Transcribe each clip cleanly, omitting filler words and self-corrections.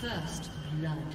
First blood.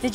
Did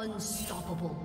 Unstoppable.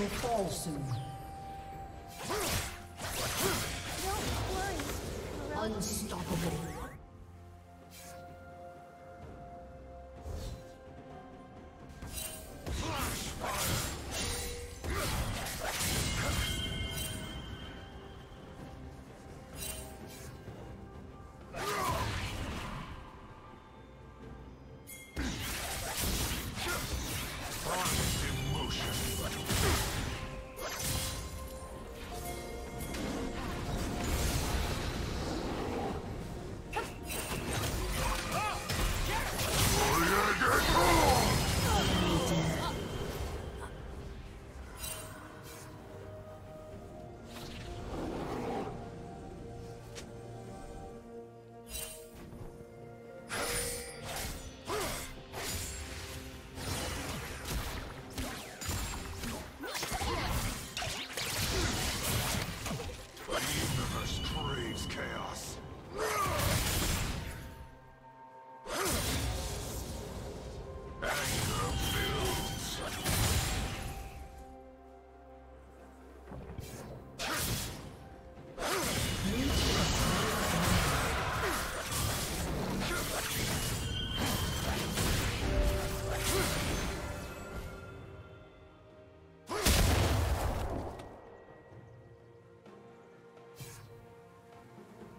will fall soon. Don't worry. Unstoppable.